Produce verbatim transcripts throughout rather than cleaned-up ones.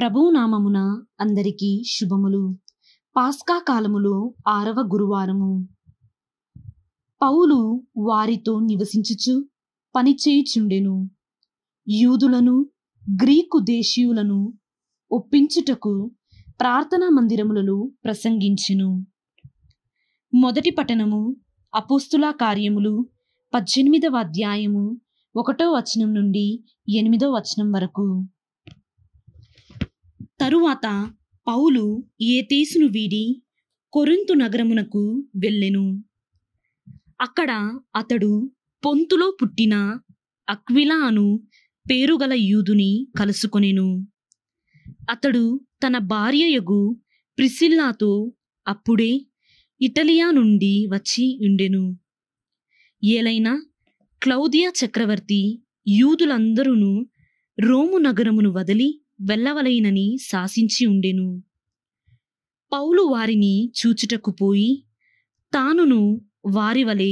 ప్రభునామమున అందరికీ శుభములు. పాస్కా కాలములో ఆరవ గురువారము. పౌలు వారితో నివసించుచు పనిచేయుచుండెను. యూదులను గ్రీకు దేశీయులను ఒప్పించుటకు ప్రార్థనా మందిరములలో ప్రసంగించెను. మొదటి పఠనము అపోస్తుల కార్యములు పద్దెనిమిదవ అధ్యాయము ఒకటో వచనం నుండి ఎనిమిదో వచనం వరకు. తరువాత పౌలు ఏతేసును వీడి కొరింతు నగరమునకు వెళ్ళెను. అక్కడ అతడు పొంతులో పుట్టిన అక్విలా అను పేరుగల యూదుని కలుసుకొనెను. అతడు తన భార్యయగు ప్రిసిల్లాతో అప్పుడే ఇటలియా నుండి వచ్చి ఉండెను. ఏలైనా క్లౌదియా చక్రవర్తి యూదులందరూను రోము నగరమును వదిలి వెళ్ళవలైనని శాసించి ఉండెను. పౌలు వారిని చూచుటకు పోయి తానును వారి వలె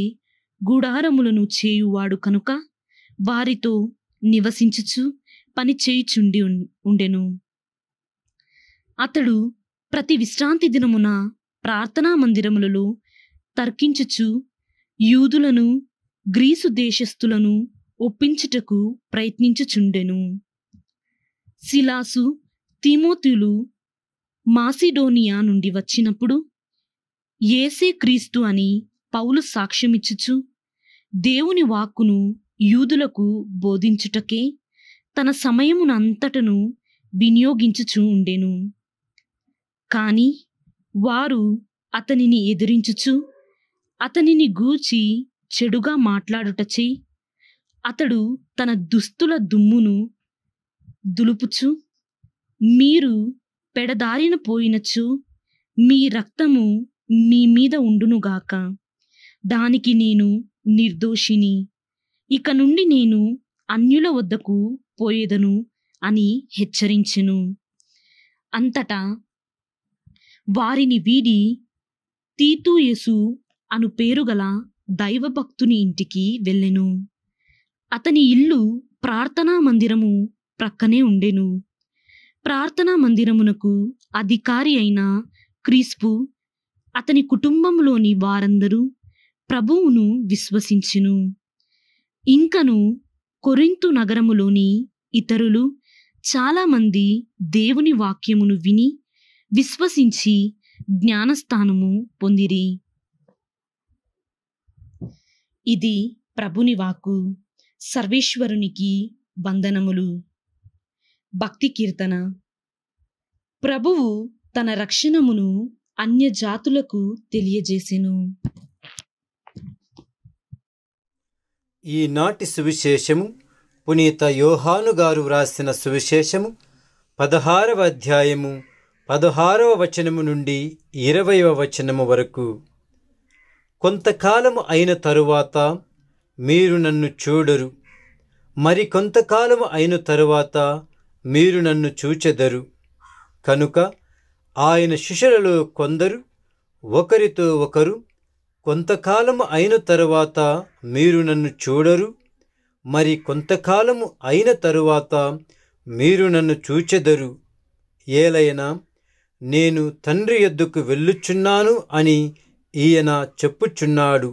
గుడారములను చేయువాడు కనుక వారితో నివసించుచు పని చేయుచుండి ఉండెను. అతడు ప్రతి విశ్రాంతి దినమున ప్రార్థనా మందిరములలో తర్కించుచు యూదులను గ్రీసు దేశస్థులను ఒప్పించుటకు ప్రయత్నించుచుండెను. శిలాసు తిమోతిలు మాసిడోనియా నుండి వచ్చినప్పుడు యేసే క్రీస్తు అని పౌలు సాక్ష్యమిచ్చుచు దేవుని వాక్కును యూదులకు బోధించుటకే తన సమయమునంతటను వినియోగించుచు ఉండెను. కాని వారు అతనిని ఎదిరించుచు అతనిని గూర్చి చెడుగా మాట్లాడుటచే అతడు తన దుస్తుల దుమ్మును దులుపుచు, మీరు పెడదారిన పోయినచు మీ రక్తము మీ మీద ఉండునుగాక, దానికి నేను నిర్దోషిని, ఇక నుండి నేను అన్యుల వద్దకు పోయేదను అని హెచ్చరించెను. అంతటా వారిని వీడి తీతుయేసు అను పేరుగల దైవభక్తుని ఇంటికి వెళ్ళెను. అతని ఇల్లు ప్రార్థనా మందిరము ప్రక్కనే ఉండెను. ప్రార్థనా మందిరమునకు అధికారి అయిన క్రీస్తు అతని కుటుంబంలోని వారందరూ ప్రభువును విశ్వసించెను. ఇంకను కొరింతు నగరములోని ఇతరులు చాలామంది దేవుని వాక్యమును విని విశ్వసించి జ్ఞానస్థానము పొందిరి. ఇది ప్రభుని వాక్కు. సర్వేశ్వరునికి వందనములు. భక్తి కీర్తన. ప్రభువు తన రక్షణమును అన్యజాతులకు తెలియజేసెను. ఈనాటి సువిశేషము పునీత యోహాను గారు వ్రాసిన సువిశేషము పదహారవ అధ్యాయము పదహారవ వచనము నుండి ఇరవయవ వచనము వరకు. కొంతకాలము అయిన తరువాత మీరు నన్ను చూడరు, మరి కొంతకాలము అయిన తరువాత మీరు నన్ను చూచెదరు. కనుక ఆయన శిష్యులలో కొందరు ఒకరితో ఒకరు, కొంతకాలము అయిన తరువాత మీరు నన్ను చూడరు, మరి కొంతకాలము అయిన తరువాత మీరు నన్ను చూచెదరు, ఏలైనా నేను తండ్రి యొద్దకు వెళ్ళుచున్నాను అని ఈయన చెప్పుచున్నాడు.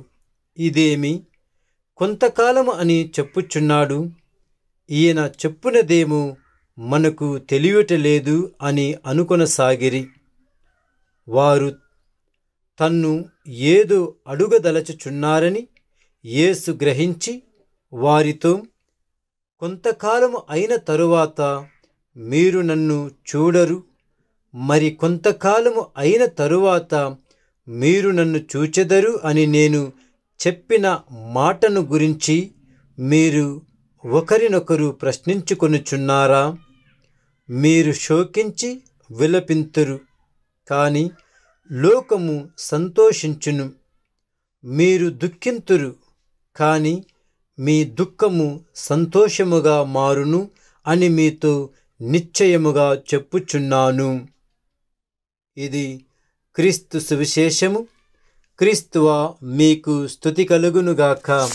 ఇదేమి కొంతకాలము అని చెప్పుచున్నాడు? ఈయన చెప్పునదేమో మనకు తెలియటలేదు అని అనుకొనసాగిరి. వారు తన్ను ఏదో అడుగదలచుచున్నారని యేసు గ్రహించి వారితో, కొంతకాలము అయిన తరువాత మీరు నన్ను చూడరు, మరి కొంతకాలము అయిన తరువాత మీరు నన్ను చూచెదరు అని నేను చెప్పిన మాటను గురించి మీరు ఒకరినొకరు ప్రశ్నించుకొనుచున్నారా? మీరు శోకించి విలపింతురు, కానీ లోకము సంతోషించును. మీరు దుఃఖింతురు, కానీ మీ దుఃఖము సంతోషముగా మారును అని మీతో నిశ్చయముగా చెప్పుచున్నాను. ఇది క్రీస్తు సువిశేషము. క్రీస్తువా మీకు స్తుతి కలుగునుగాక.